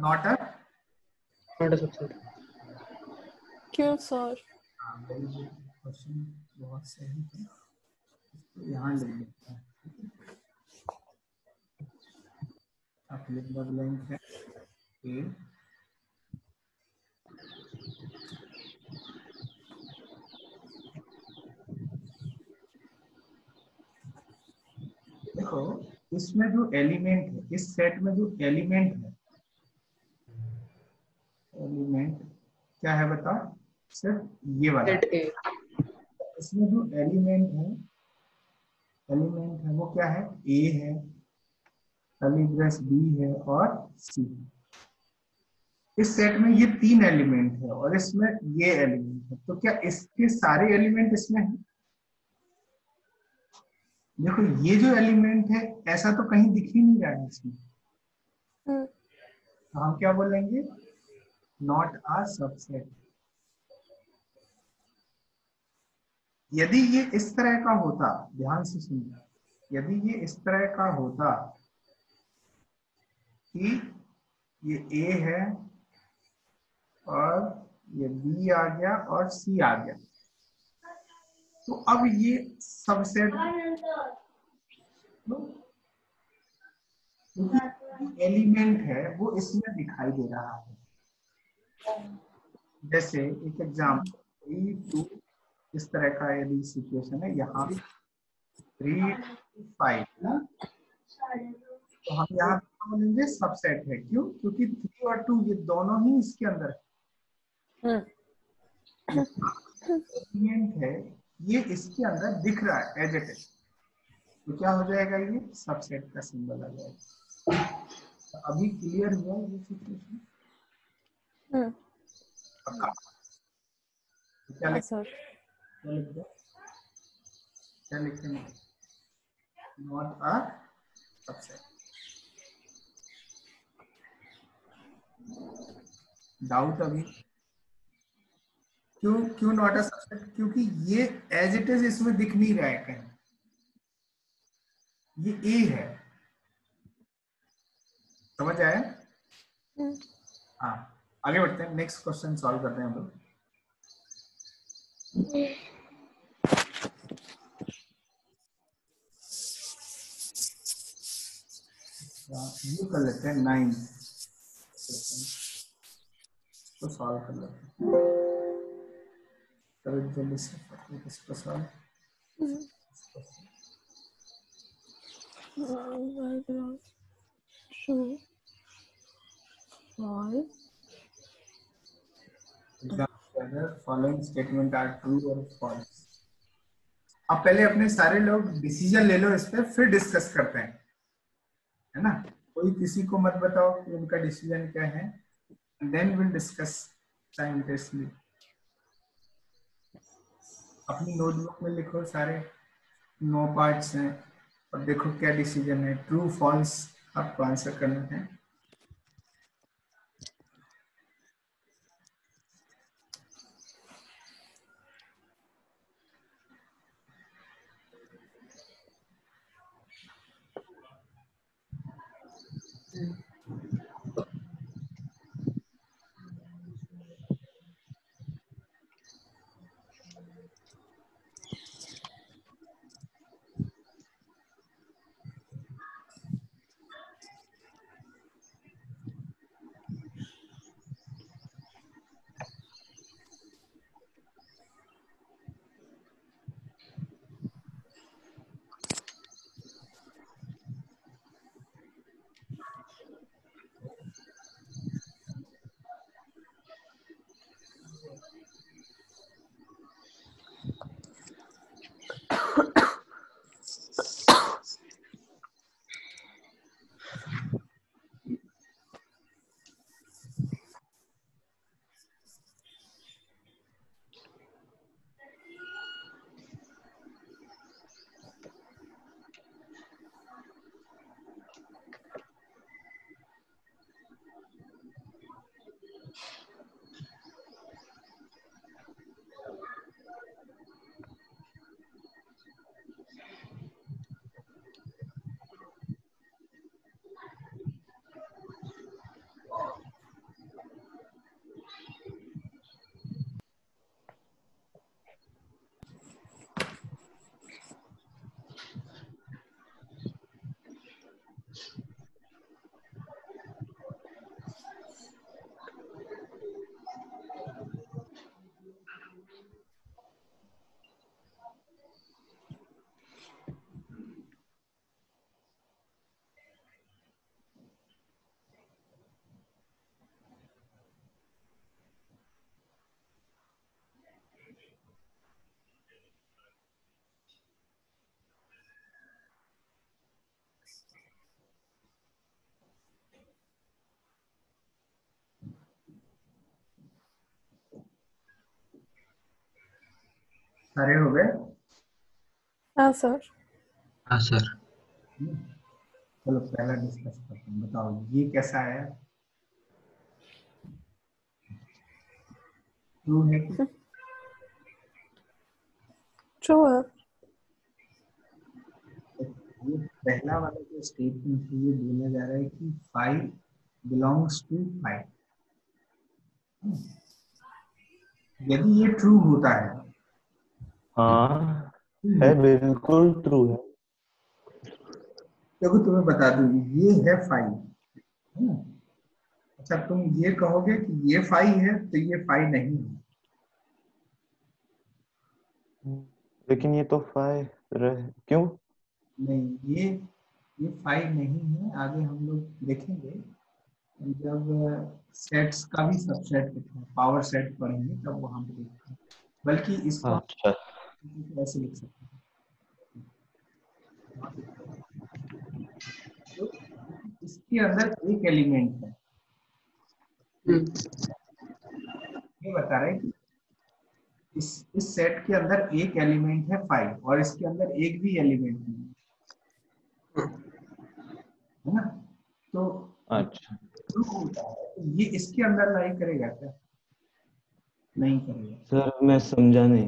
Not a subset. क्यों sir? Question बहुत से हैं, यहाँ लेंगे आप लिख बदलेंगे ए देखो इसमें जो एलिमेंट है इस सेट में जो एलिमेंट है एलिमेंट क्या है बताओ सिर्फ ये वाला इसमें जो एलिमेंट है वो क्या है ए है एलिमेंट बी है और सी इस सेट में ये तीन एलिमेंट है और इसमें ये एलिमेंट है तो क्या इसके सारे एलिमेंट इसमें है? देखो ये जो एलिमेंट है ऐसा तो कहीं दिख ही नहीं रहा है इसमें तो हम क्या बोलेंगे नॉट अ सबसेट। यदि ये इस तरह का होता ध्यान से सुनना यदि ये इस तरह का होता कि ये ए है और ये बी आ गया और सी आ गया तो अब ये सबसेट एलिमेंट है वो इसमें दिखाई दे रहा है। जैसे एक एग्जाम्पल 3-2 इस तरह का यदि सिचुएशन है यहाँ 3-5 ना तो हम यहाँ बोलेंगे सबसेट है क्यों क्योंकि 3 और 2 ये दोनों ही इसके अंदर एलिमेंट है ये इसके अंदर दिख रहा है एज इट इज तो क्या हो जाएगा ये सबसेट का सिंबल आ जाएगा। तो अभी क्लियर हुआ ये सिचुएशन क्या लिखते हैं नॉट अ सबसेट। डाउट अभी क्यों नॉट अ सबसेट क्योंकि ये एज इट इज इसमें दिख नहीं रहा है कहीं ये ए है समझ आया हाँ आगे बढ़ते हैं नेक्स्ट क्वेश्चन सॉल्व करते हैं हम लोग। ये कर लेते हैं 9 तो सॉल्व कर लेते हैं जल्दी से फॉलोइंग स्टेटमेंट आर ट्रू और फॉल्स। आप पहले अपने सारे लोग डिसीजन ले लो इस पर फिर डिस्कस करते हैं है ना कोई किसी को मत बताओ कि उनका डिसीजन क्या है देन विल डिस्कस साइंटिस्टली। अपनी नोटबुक में लिखो सारे 9 पार्ट्स हैं और देखो क्या डिसीजन है ट्रू फॉल्स आपको आंसर करना है। सारे हो गए? हाँ सर। हाँ सर। चलो पहला डिस्कस करते हैं। बताओ ये कैसा है? ट्रू है कि? ट्रू है। ये पहला वाला जो स्टेटमेंट है ये बोला जा रहा है कि फाई बिलोंग्स टू फाई। यदि ये ट्रू होता है, हाँ है, बिल्कुल ट्रू है। देखो तुम्हें बता दूं, ये है फाई। अच्छा तुम ये कहोगे कि ये फाई है, तो ये फाई नहीं है। लेकिन ये तो फाई क्यों नहीं? ये फाई नहीं है। आगे हम लोग देखेंगे जब सेट्स का भी सबसेट पावर सेट पढ़ेंगे तब वहां पे देखेंगे। बल्कि इसको ऐसे लिख सकते हैं तो इसके अंदर एक एलिमेंट है। ये बता रहे कि इस सेट के अंदर एक एलिमेंट है फाइव और इसके अंदर एक भी एलिमेंट नहीं है ना। तो अच्छा ये इसके अंदर लाई करेगा क्या? नहीं करेगा सर, मैं समझा नहीं।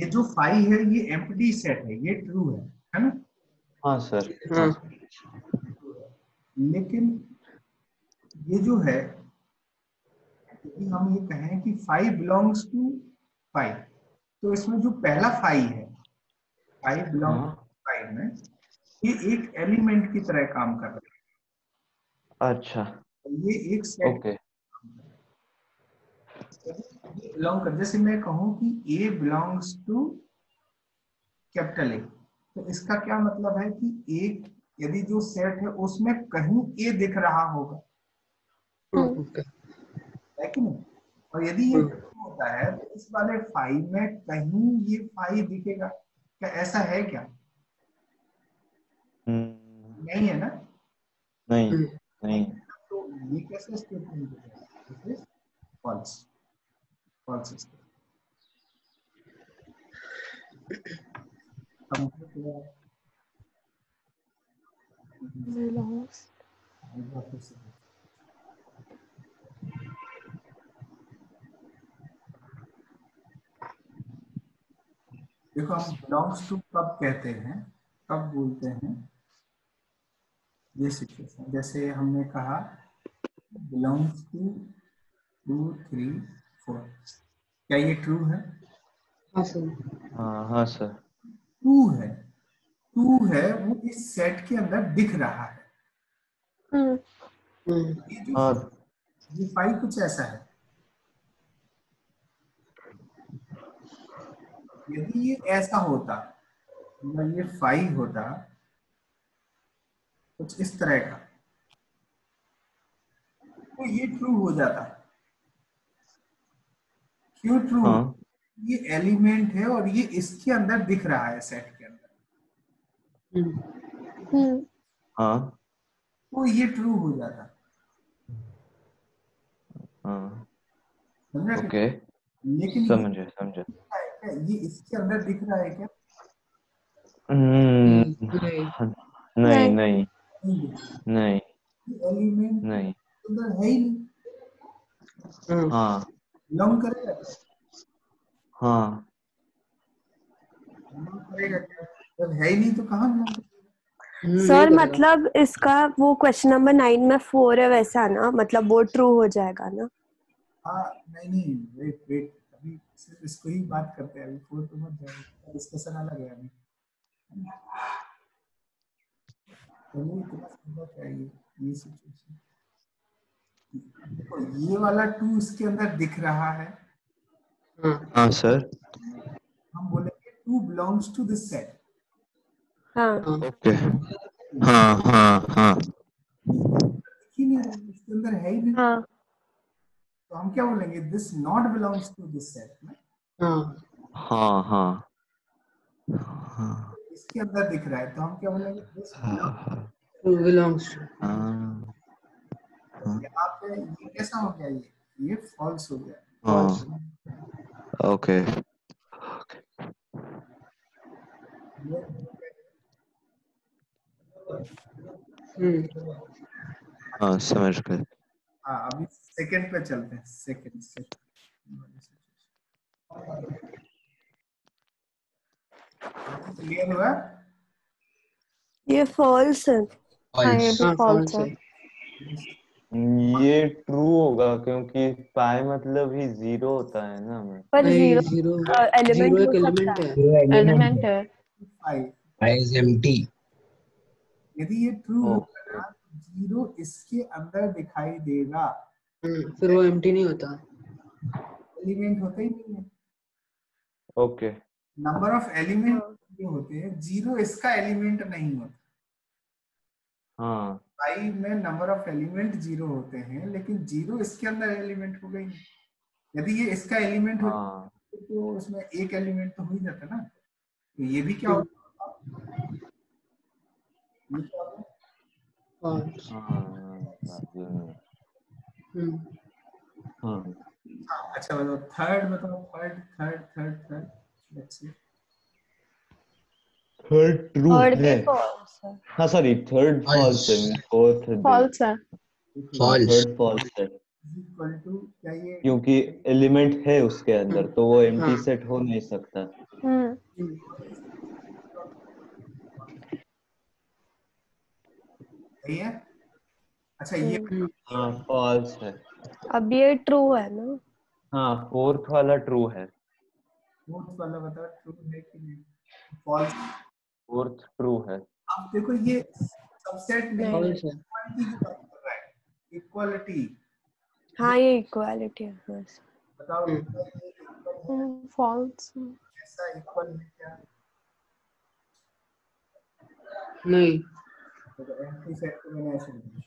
ये जो फाई है ये एम्प्टी सेट है, ये ट्रू है ना? हाँ सर। हाँ। लेकिन ये जो है, हम ये कहें कि फाई बिलोंग्स टू फाई, तो इसमें जो पहला फाई है, फाई बिलोंग्स टू फाई में ये एक एलिमेंट की तरह काम कर रहा है। अच्छा ये एक सेट। ओके। बिलोंग कर, जैसे मैं कहूं कि A belongs to capital A, तो इसका क्या मतलब है कि ए यदि जो सेट है उसमें कहीं ए दिख रहा होगा, है कि नहीं? और यदि ये होता है तो इस वाले फाई में कहीं ये फाई दिखेगा क्या? ऐसा है क्या? नहीं है ना? नहीं नहीं। तो ये कैसे स्टेटमेंट? फॉल्स। देखो हम बिलोंग्स टू कब कहते हैं, कब बोलते हैं ये सिचुएशन। जैसे हमने कहा बिलोंग्स टू 2, 3, 4, क्या ये ट्रू है? हाँ सर। हाँ सर। ट्रू है वो इस सेट के अंदर दिख रहा है। ये फाई कुछ ऐसा है, यदि ये ऐसा होता, ये फाई होता कुछ इस तरह का, तो ये ट्रू हो जाता। क्यों ट्रू? हाँ। ये एलिमेंट है और ये इसके अंदर दिख रहा है, सेट के अंदर। हाँ। तो ये ट्रू हो जाता। हाँ। ओके। लेकिन समझे। ये इसके अंदर दिख रहा है क्या? नहीं नहीं नहीं। एलिमेंट नहीं अंदर है ही नहीं। हाँ लॉन्ग करेगा। हाँ करेगा क्या? जब है ही नहीं तो कहाँ लॉन्ग? सर मतलब इसका वो क्वेश्चन नंबर 9 में 4 है वैसा ना, मतलब वो ट्रू हो जाएगा ना? हाँ नहीं वेट अभी सिर्फ इसको ही बात करते हैं अभी, फोर पे मत जाओ, डिस्कशन अलग है अभी। चलिए इतना समझा क्या ये सिचुएशन, देखो ये वाला 2 इसके अंदर दिख रहा है। हाँ सर, हम बोलेंगे 2 belongs to this set। हाँ ओके, हाँ हाँ हाँ, इसके अंदर है ही नहीं। हाँ, तो हम क्या बोलेंगे, this not belongs to this set. हाँ हाँ हाँ, इसके अंदर दिख रहा है तो हम क्या बोलेंगे, दिस बिलोंग्स। यहाँ पे ये कैसा हो गया, ये फॉल्स हो गया। ओके, हाँ समझ गए। हाँ अभी सेकंड पे चलते हैं, सेकंड से क्लियर हुआ। ये फॉल्स है, फॉल्स है। ये ट्रू होगा क्योंकि पाई मतलब ही 0 होता है ना, पर 0 एलिमेंट है, एलिमेंट है। पाई इज एम्प्टी। यदि ये ट्रू होगा 0 इसके अंदर दिखाई देगा, फिर वो एम्प्टी नहीं होता, एलिमेंट होता ही नहीं है। ओके, नंबर ऑफ एलिमेंट होते हैं, 0 इसका एलिमेंट नहीं होता। हाँ, पाई में नंबर ऑफ एलिमेंट 0 होते हैं, लेकिन 0 इसके अंदर एलिमेंट हो गई। यदि ये इसका एलिमेंट हो तो उसमें एक एलिमेंट तो हो ही जाता ना। तो ये भी क्या होगा, अच्छा बताओ थर्ड, बताओ third third third third third true है। हाँ सॉरी, थर्ड फॉल्स है, फोर्थ फॉल्स है, थर्ड फॉल्स है क्योंकि एलिमेंट है उसके अंदर, तो वो एम्प्टी सेट हो नहीं सकता। है? अच्छा ये फॉल्स है। अब ये ट्रू है ना। हाँ, फोर्थ वाला ट्रू है। फोर्थ वाला बता, ट्रू है कि नहीं? फॉल्स। फोर्थ ट्रू है। अब देखो ये सबसेट में इक्वालिटी। हाँ ये इक्वालिटी है। बताओ फॉल्स। ऐसा इक्वल है क्या? नहीं, एम्प्टी सेट को मैंने ऐसे लिखा।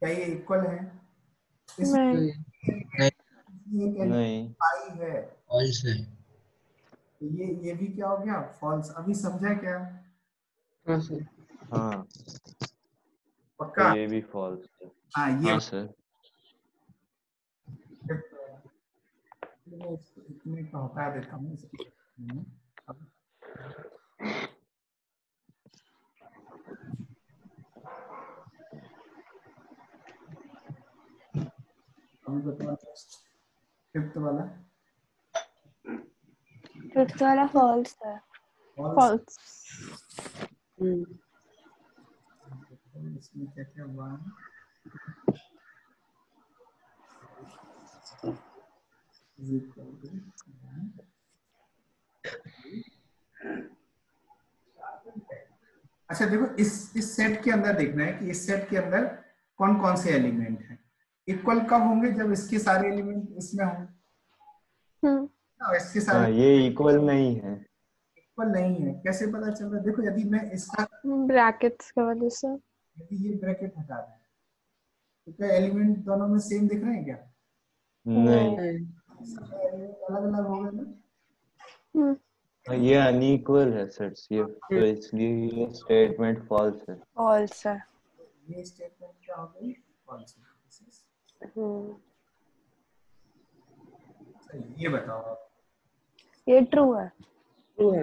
क्या ये इक्वल है? नहीं, पाई है, फॉल्स है। ये भी क्या हो गया, फॉल्स। अभी समझा क्या? हाँ पक्का, ये भी फॉल्स है। हाँ ये सर इतने का हटा देता हूँ। फिफ्थ वाला फॉल्स है। फॉल्स इसमें क्या क्या हुआ है? अच्छा देखो, इस सेट के अंदर देखना है कि इस सेट के अंदर कौन कौन से एलिमेंट हैं। इक्वल कब होंगे, जब इसके सारे एलिमेंट इसमें होंगे। इसके सारे ये इक्वल नहीं है। इक्वल नहीं है कैसे पता चल रहा है? देखो यदि मैं इसका ब्रैकेट्स की वजह से, यदि ये ब्रैकेट हटा दें तो क्या एलिमेंट दोनों में सेम दिख रहे हैं क्या? नहीं, अलग अलग हो गए ना। ये अनइक्वल है सर, तो इसलिए ये स्टेटमेंट फॉल्स है। फॉल्स है। ये स्टेटमेंट क्या हो गई, फॉल्स है। ये बताओ आप, ये ट्रू है। ट्रू है।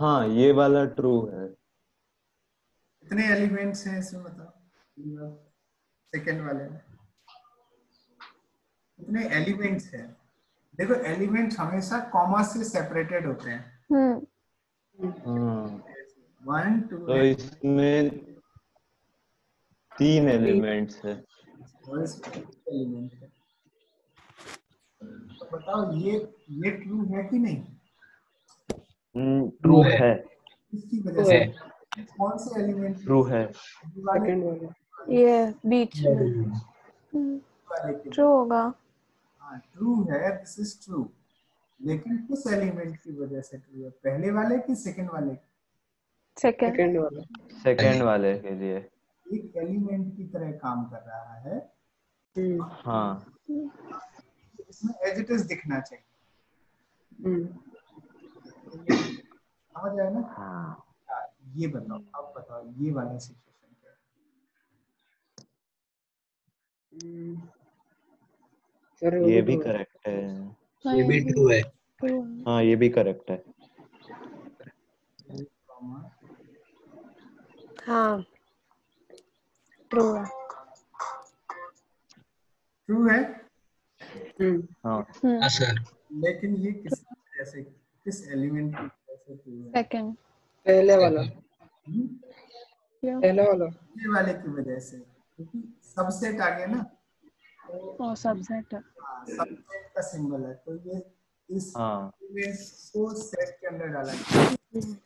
हाँ ये वाला ट्रू है। कितने एलिमेंट्स हैं इसमें बताओ? सेकंड वाले में कितने एलिमेंट्स हैं? देखो एलिमेंट्स हमेशा कॉमा से सेपरेटेड होते हैं। वन टू, तो इसमें तीन एलिमेंट्स है। तो बताओ ये ट्रू है कि नहीं? ट्रू है। इसकी वजह से कौन से एलिमेंट ट्रू है? सेकंड वाला, ये बीच में ट्रू होगा। हाँ, ट्रू है, दिस इज ट्रू, लेकिन किस एलिमेंट की वजह से ट्रू है? पहले वाले की सेकंड वाले? सेकंड वाले के लिए एक एलिमेंट की तरह काम कर रहा है। हाँ, इसमें एज इट इज दिखना चाहिए। समझ आया ना? हाँ। ये बताओ, आप बताओ ये वाला सिचुएशन क्या है? ये भी करेक्ट है, ये भी ट्रू है। हाँ, ये भी करेक्ट है। हाँ, ट्रू है। ट्रू है। हाँ सर, लेकिन ये किस एलिमेंट की वजह से ट्रू है? सेकंड, पहले वाले की वजह से, क्योंकि सबसेट आ गया ना, तो सबसेट का सिंबल है, तो ये इस एलिमेंट को सेट के अंदर डाला गया,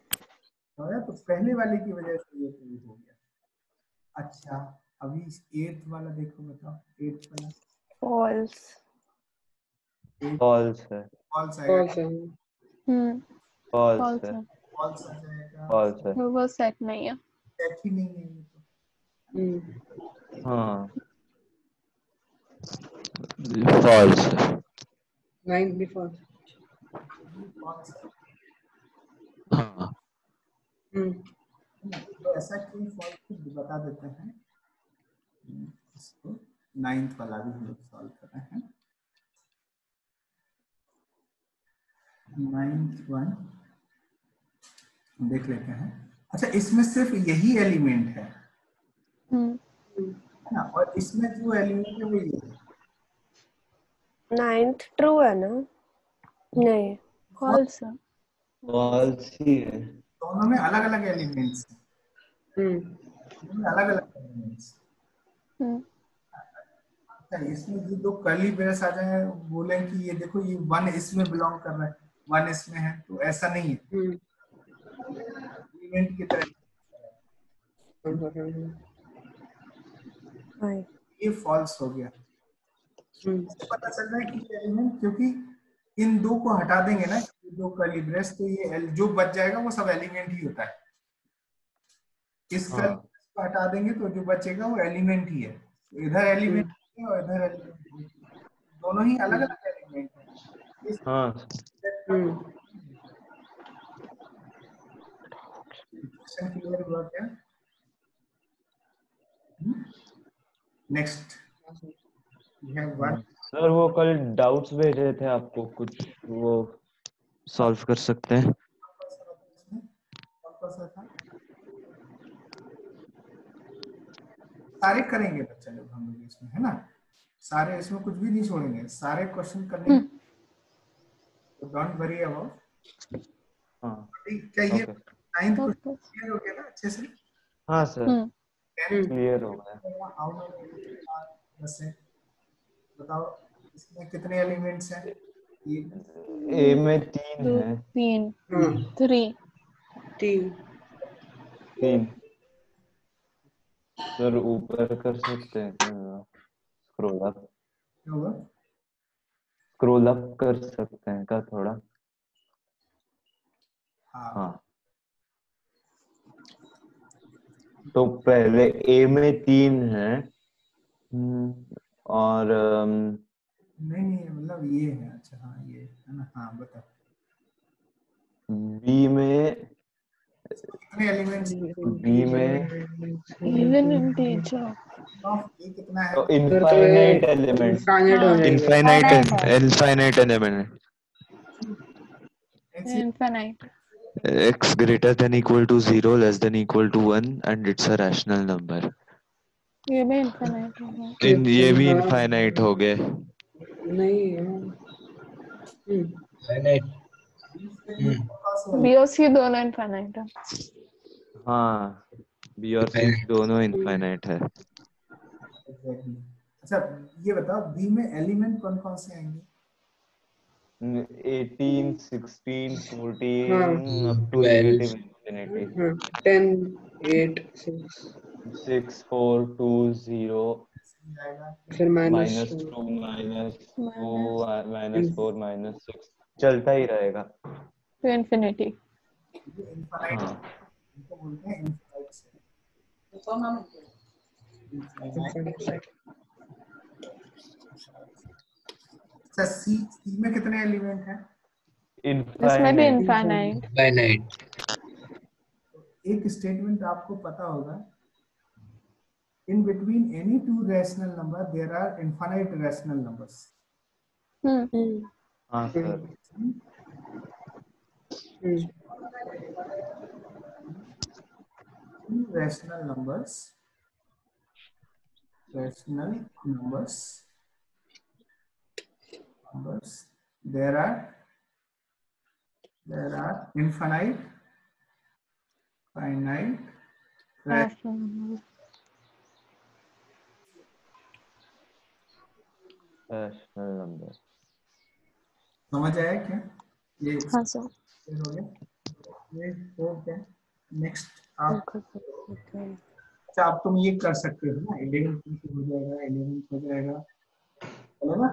तो पहले वाले की वजह से ये ट्रू हो गया। अच्छा, अभी एट वाला देखो, बताओ एट वाला। फॉल्स। फॉल्स है। फॉल्स है। वो सेट नहीं है। सेट ही नहीं है। हाँ, फॉल्स है। 9 भी फॉल्स। हाँ। तो ऐसा क्यों फॉल्स बता देते हैं? इसको 9th वाला भी हम लोग सॉल्व कर रहे हैं। 9th वन देख लेते हैं। अच्छा, इसमें सिर्फ यही एलिमेंट है ना, और इसमें जो एलिमेंट है वो ये है। 9th ट्रू है ना? नहीं, फॉल्स है। फॉल्स ही है। दोनों में अलग अलग एलिमेंट्स हैं। अलग अलग एलिमेंट्स। इसमें जो दो कर्ली ब्रेस आ जाए, बोले कि ये देखो ये वन इसमें बिलोंग कर रहा है, वन इसमें है, तो ऐसा नहीं है। एलिमेंट की तरह ये फॉल्स हो गया। पता चल रहा है कि एलिमेंट, क्योंकि इन दो को हटा देंगे ना, दो कर्ली ब्रेस, तो ये जो बच जाएगा वो सब एलिमेंट ही होता है। इस कर्ली ब्रेस को हटा देंगे तो जो बचेगा वो एलिमेंट ही है। इधर एलिमेंट है और इधर एलिमेंट, दोनों ही अलग अलग एलिमेंट है। हाँ, क्लियर हुआ क्या? नेक्स्ट सर, वो कल डाउट्स भेज रहे थे आपको, कुछ वो सॉल्व कर सकते हैं? सारे करेंगे बच्चे लोग, हम लोग इसमें, है ना? सारे, इसमें कुछ भी नहीं छोड़ेंगे, सारे क्वेश्चन करने, तो डोंट वरी अबाउट। क्या ये 9th क्वेश्चन क्लियर हो गया ना अच्छे से? हाँ सर, क्लियर हो गया। बताओ इसमें कितने एलिमेंट्स हैं? ए में तीन है। सर ऊपर कर सकते हैं, स्क्रोल अप कर सकते हैं का थोड़ा? हाँ, तो पहले ए में 3 है और नहीं, मतलब ये है। अच्छा, हाँ ये है ना। हाँ बता, बी में कितना है? तो infinite element x greater than equal to 0 less than equal to 1 and it's a rational number। ये भी इनफाइनाइट हो गए। नहीं, दोनों इनफाइनाइट है। हाँ b और c दोनों इनफाइनाइट है। अच्छा ये बताओ b में एलिमेंट कौन कौन से आएंगे? 18, 16, 14, up to negative infinity. 10, 8, 6, 4, 2, 0, minus 2, minus 2, minus 4, minus 6. चलता ही रहेगा। To infinity. सी में कितने एलिमेंट हैं? इसमें भी इनफाइनाइट। एक स्टेटमेंट आपको पता होगा, in between any two rational number there are infinite rational numbers. हाँ sir. Rational numbers numbers there are finite rational number। समझ आया क्या? ये हाँ सर हो गया, ये हो गया। नेक्स्ट आप अच्छा आप तुम ये कर सकते हो ना, 11 हो जाएगा, 11 हो जाएगा, चलो ना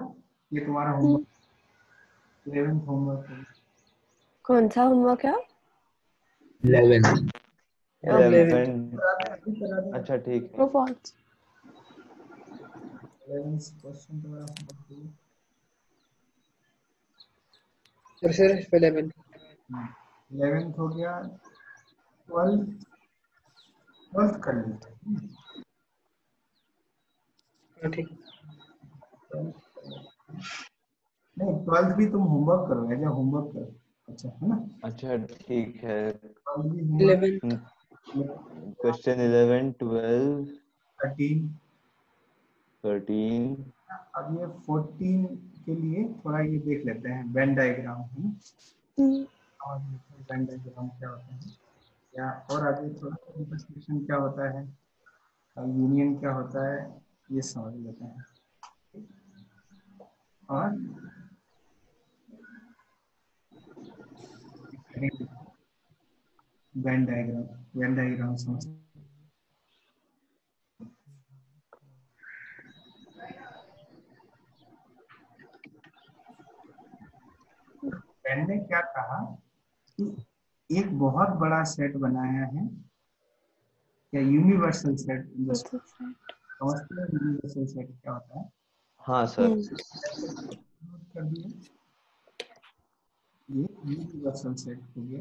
ये तुम्हारा होमवर्क 11 होमवर्क। कौन सा होमवर्क है? 11। अच्छा ठीक है। फॉल्स 11 क्वेश्चन तुम्हारा होमवर्क है सर। 11 हो गया। 12 कर लीजिए ठीक। नहीं 12th भी तुम होमवर्क करो, ऐसा होमवर्क करो। अच्छा है ना? अच्छा ठीक है। 11 क्वेश्चन 11, 12, 13। अब ये 14 के लिए थोड़ा ये देख लेते हैं वेन डायग्राम, है ना? वेन डायग्राम क्या होता है या और आगे थोड़ा इंटरसेक्शन क्या होता है, यूनियन क्या होता है, ये समझ लेते हैं। और वेन डायग्राम समझ। वेन ने क्या कहा कि एक बहुत बड़ा सेट बनाया है या यूनिवर्सल सेट। यूनिवर्सल सेट क्या होता है? हाँ सर ये यूनिवर्सल सेट हो गया,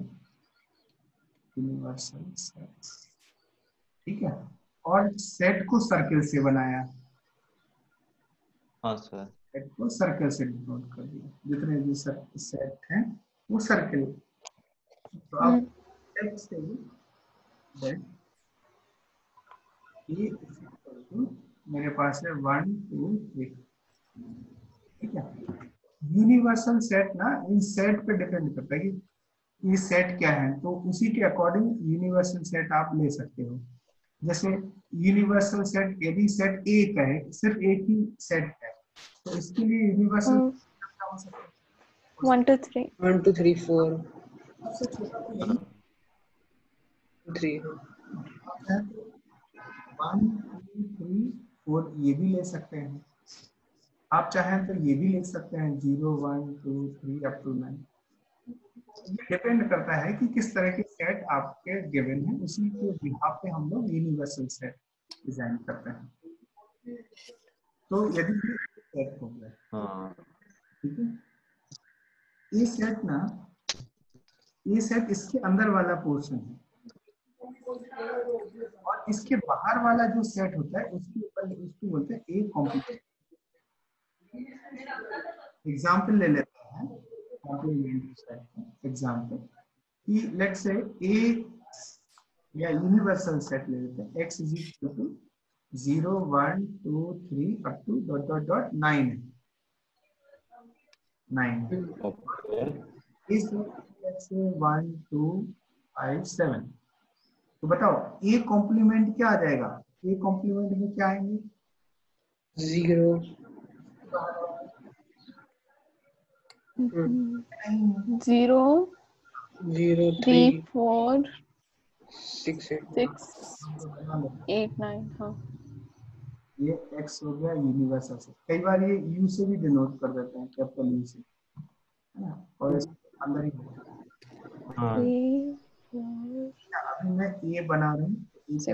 यूनिवर्सल सेट ठीक है। और सेट को सर्कल से बनाया। हाँ सर सेट को सर्कल से डिनोट कर दिया, जितने भी सेट हैं वो सर्कल। तो आप सेट से ये मेरे पास है 1, 2, 3 ठीक है। यूनिवर्सल सेट ना इन सेट पे डिपेंड करता है कि ये सेट क्या है, तो उसी के अकॉर्डिंग यूनिवर्सल सेट आप ले सकते हो। जैसे यूनिवर्सल सेट यदि सेट ए का है, सिर्फ एक ही सेट है, तो इसके लिए यूनिवर्सल क्या हो सकता है? 1, 2, 3, 4 सबसे छोटा 3 है। 1, 2, 3, 4 ये भी ले सकते हैं आप, चाहें तो ये भी लिख सकते हैं 0, 1, 2, 3 up to 9। डिपेंड करता है कि किस तरह के सेट आपके गिवन है, उसी के हिसाब से हम लोग यूनिवर्सल सेट डिजाइन करते हैं। तो यदि सेट हो गया ठीक है, ये सेट ना ये सेट इसके अंदर वाला पोर्शन है, और इसके बाहर वाला जो सेट होता है उसके ऊपर उसको बोलते हैं ए कॉम्प्लीमेंट। एग्जाम्पल ले लेते हैं कॉम्प्लीमेंट सेट। एग्जाम्पल कि लेट्स से ए या यूनिवर्सल सेट ले लेते हैं x is equal to 0, 1, 2, 3 up to ... 9 okay. इस लेट्स से 1, 2, 5, 7, तो बताओ ए कॉम्प्लीमेंट क्या आ जाएगा? ए कॉम्प्लीमेंट में क्या आएंगे? जीरो। Zero, zero, 3, 4, 6, 8, 9। हाँ, ये x हो गया यूनिवर्सल। कई बार ये u से भी डिनोट कर देते हैं, कैपिटल U से, है ना? और अंदर ही हाँ। अभी मैं ये बना रहा हूँ, इसके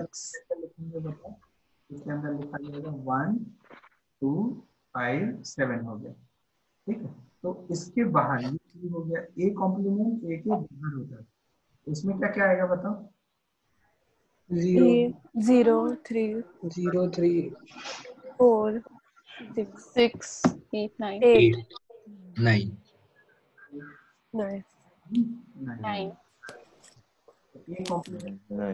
अंदर लिखा जाएगा 1, 2, 5, 7 हो गया, ठीक है? तो इसके बाहर ये हो गया ए कॉम्प्लीमेंट ए के बाहर होता है, इसमें क्या क्या आएगा बताओ? 0, 0, 3, 4, 6, 8, 9, 9, 9, 9 आएगा ठीक है।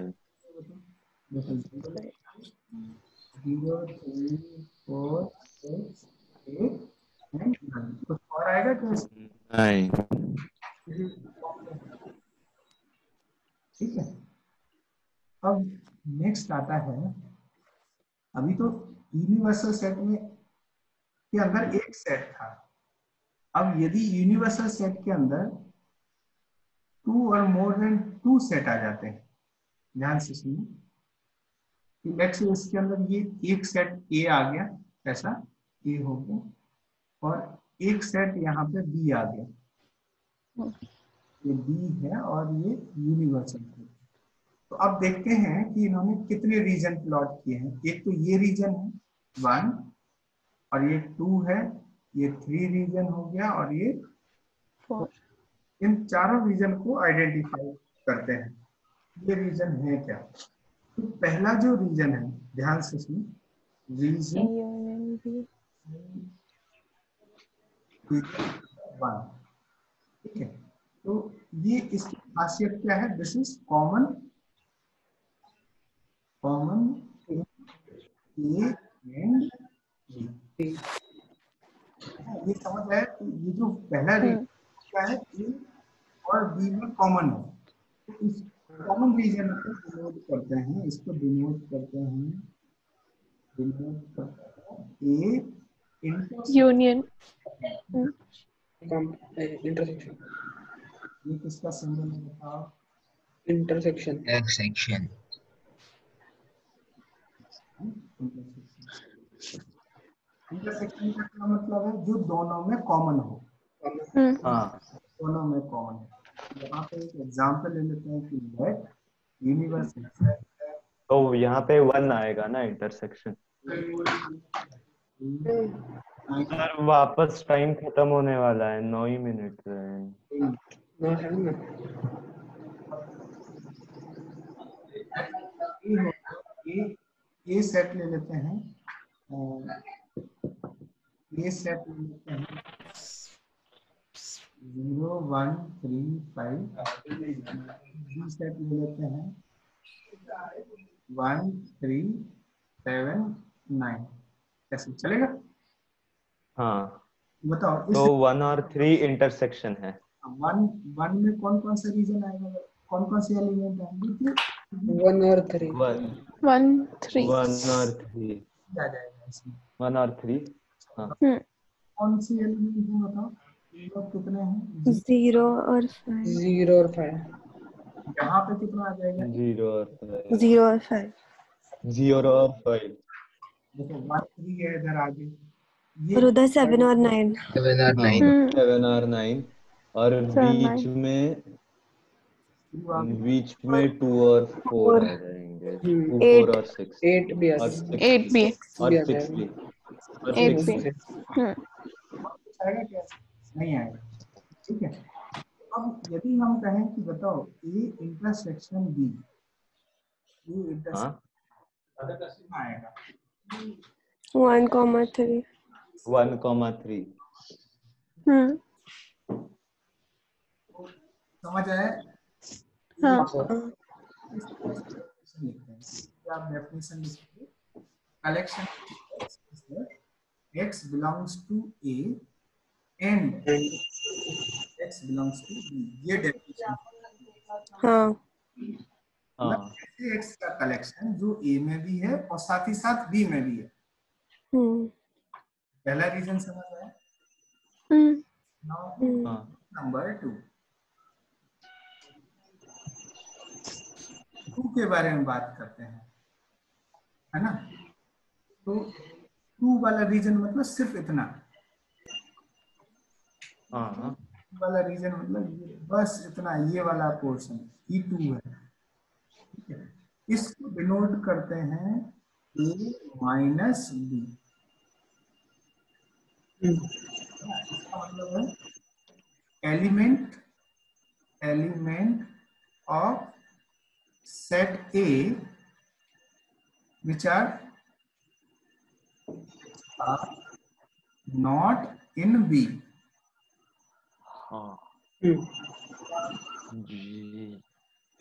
अब नेक्स्ट आता है, अभी तो यूनिवर्सल सेट में के अंदर एक सेट था, अब यदि यूनिवर्सल सेट के अंदर 2 और मोर देन 2 सेट आ जाते हैं, ध्यान से सुनिए, लेट्स से इसके अंदर ये एक सेट ए आ गया, ऐसा ए हो गया, और एक सेट यहाँ पे बी आ गया, ये बी है और ये यूनिवर्सल है। तो अब देखते हैं कि इन्होंने कितने रीजन प्लॉट किए हैं। एक तो ये रीजन है 1, और ये 2 है, ये 3 रीजन हो गया, और ये 4। इन चारों रीजन को आइडेंटिफाई करते हैं, ये रीजन है क्या? तो पहला जो रीजन है, ध्यान से सुनिए, रीजन 1, ठीक है? तो ये इसकी खासियत क्या है? This is common A and B. ये समझ रहे हैं कि ये जो पहला रीजन क्या है, ए और बी में कॉमन है, तो इस कॉमन रीजन को डिनोट करते हैं, इसको डिनोट करते हैं ए यूनियन इंटरसेक्शन। ये किसका सिंबल है बताओ? इंटरसेक्शन, एक्सेक्शन। इंटरसेक्शन का क्या मतलब है? जो दोनों में कॉमन हो। हाँ, दोनों में कॉमन है। यहाँ पे एक एग्जांपल ले लेते हैं कि लेट यूनिवर्सल सेट है, तो यहाँ पे 1 आएगा ना इंटरसेक्शन। सर वापस टाइम खत्म होने वाला है, 9 मिनट है। ये सेट ले लेते हैं, ये सेट ले लेते हैं 0, 1, 3, 5। ये सेट ले लेते हैं 1, 3, 7, 9। कैसे चलेगा? हाँ बताओ। तो 1 और 3 इंटरसेक्शन है। 1 में कौन कौन से रीजन आएगा, कौन कौन से एलिमेंट आएंगे? 1 और 3। 1, 3 आ जाएगा इसमें। 1 और 3 कौन सी एलिमेंट है बताओ? लोग कितने हैं? 0 और 5। 0 और 5। यहाँ पे कितना आ जाएगा? 0 और 5। 0 और 5। देखो 1, 3 है इधर आगे, और उधर 7 और 9। 7 और 9 और बीच में 2 और 4 आ जाएंगे, 4 और 6, 8 भी और 6 नहीं आएगा, ठीक है? अब यदि हम कहें कि बताओ ए इंटरसेक्शन बी, ये इंटरसेक्शन आएगा 1, 3। समझ आया? हाँ। आप डेफिनेशन लिखिए, collection x belongs to A and x belongs to B, ये डेफिनेशन। हाँ, ऐसे एक्स का कलेक्शन जो ए में भी है और साथ ही साथ बी में भी है। पहला रीजन समझ आया? नंबर 2 के बारे में बात करते हैं, है ना? तो 2 वाला रीजन मतलब सिर्फ इतना, वाला रीजन मतलब बस इतना, ये वाला पोर्शन ई 2 है। इसको डिनोट करते हैं ए माइनस बी। इसका मतलब है element of set A which are not in B.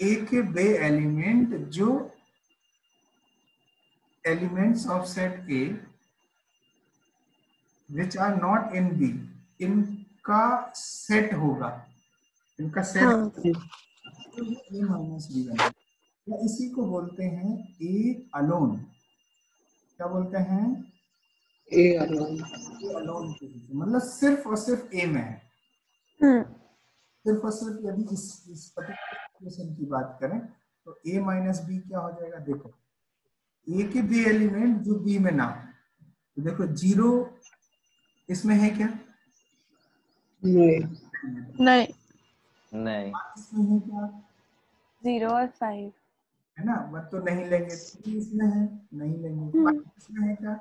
A के बे एलिमेंट जो elements of set A which are not in B, इनका सेट होगा, इनका सेट ए माइनस बी बनेगा। या इसी को बोलते हैं ए अलोन। क्या बोलते हैं? A alone. ए अलोन मतलब सिर्फ और सिर्फ ए में है। सिर्फ और सिर्फ यदि इस पर्टिकुलर की बात करें तो a माइनस बी क्या हो जाएगा? देखो a के b एलिमेंट जो b में ना हो, तो देखो जीरो इसमें है क्या? नहीं। इसमें है क्या? जीरो और 5, है ना? मत तो नहीं लेंगे। 3 इसमें है, नहीं लेंगे। 5 इसमें है क्या?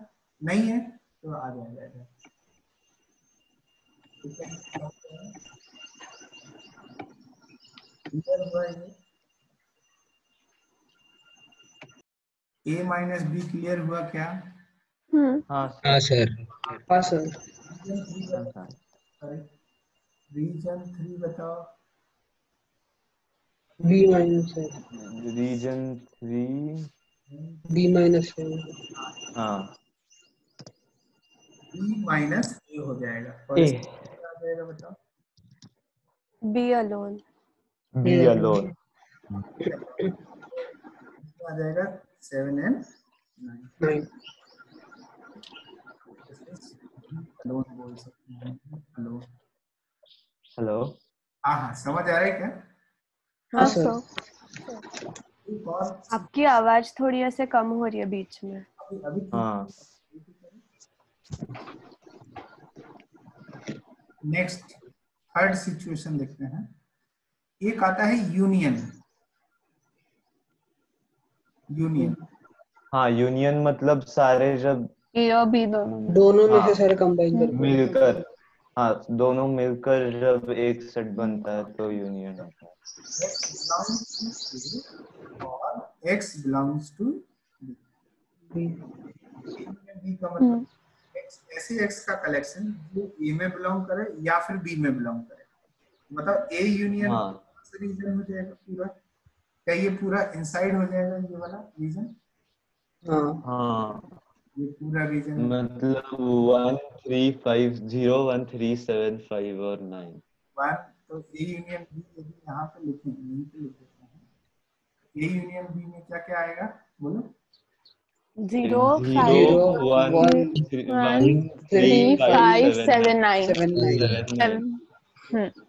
नहीं है, तो आ जाएगा। ए माइनस बी क्लियर हुआ क्या? हाँ सर। रीजन 3 बताओ। B minus region 3 B minus B minus A हो जाएगा। बताओ बी अलोन आ जाएगा 7 and 9। बोल सकते हैं हेलो। हाँ समझ आ रहा है क्या? हाँ सर, आपकी आवाज थोड़ी ऐसे कम हो रही है बीच में। अभी नेक्स्ट थर्ड सिचुएशन देखते हैं। एक आता है यूनियन। हाँ यूनियन मतलब सारे जब ए और बी दोनों में से सारे कंबाइन मिलकर, हाँ दोनों मिलकर जब एक सेट बनता है तो यूनियन आता है। और X belongs to B. B का मतलब ऐसे एक्स का कलेक्शन जो ए में बिलोंग करे या फिर बी में बिलोंग करे। मतलब ए यूनियन रीजन हो जाएगा पूरा। क्या ये पूरा इनसाइड हो जाएगा ये वाला रीजन? हाँ ये पूरा रीजन मतलब 1, 3, 5, 0, 1, 3, 7, 5 और 9। तो ए यूनियन बी यदि यहाँ पे लिखें, ए यूनियन बी में क्या क्या आएगा बोलो? 0, 1, 3, 5, 7, 9।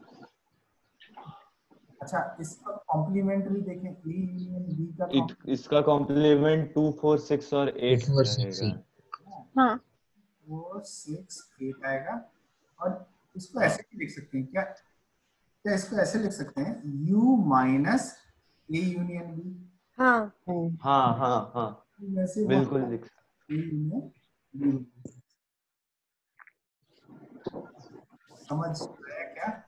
अच्छा इसका कॉम्प्लीमेंट्री देखें। ए यूनियन बी का इसका कॉम्प्लीमेंट 2, 4, 6 और 8 आएगा। 4, 6, 8 आएगा। और इसको ऐसे भी लिख सकते हैं क्या इसको ऐसे लिख सकते हैं U minus A union B. हाँ बिल्कुल लिख सकते। समझ आया क्या?